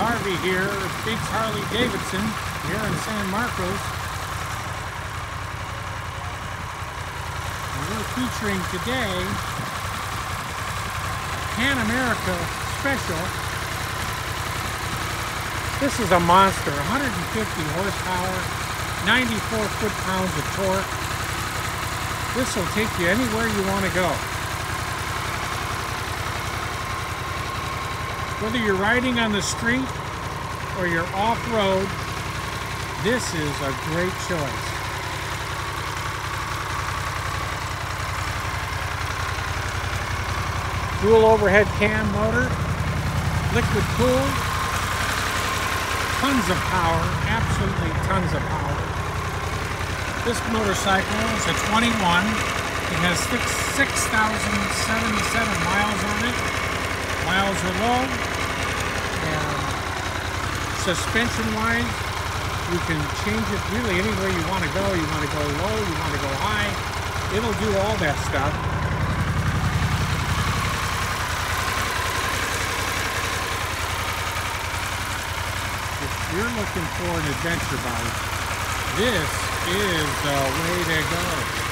Harvey here with Biggs Harley-Davidson here in San Marcos. And we're featuring today Pan America Special. This is a monster, 150 horsepower, 94 foot-pounds of torque. This will take you anywhere you want to go. Whether you're riding on the street or you're off-road, this is a great choice. Dual overhead cam motor, liquid cooled, tons of power, absolutely tons of power. This motorcycle is a 21. It has 6,077 miles on it. Miles are low. Suspension-wise, you can change it really anywhere you want to go. You want to go low, you want to go high. It'll do all that stuff. If you're looking for an adventure bike, this is the way to go.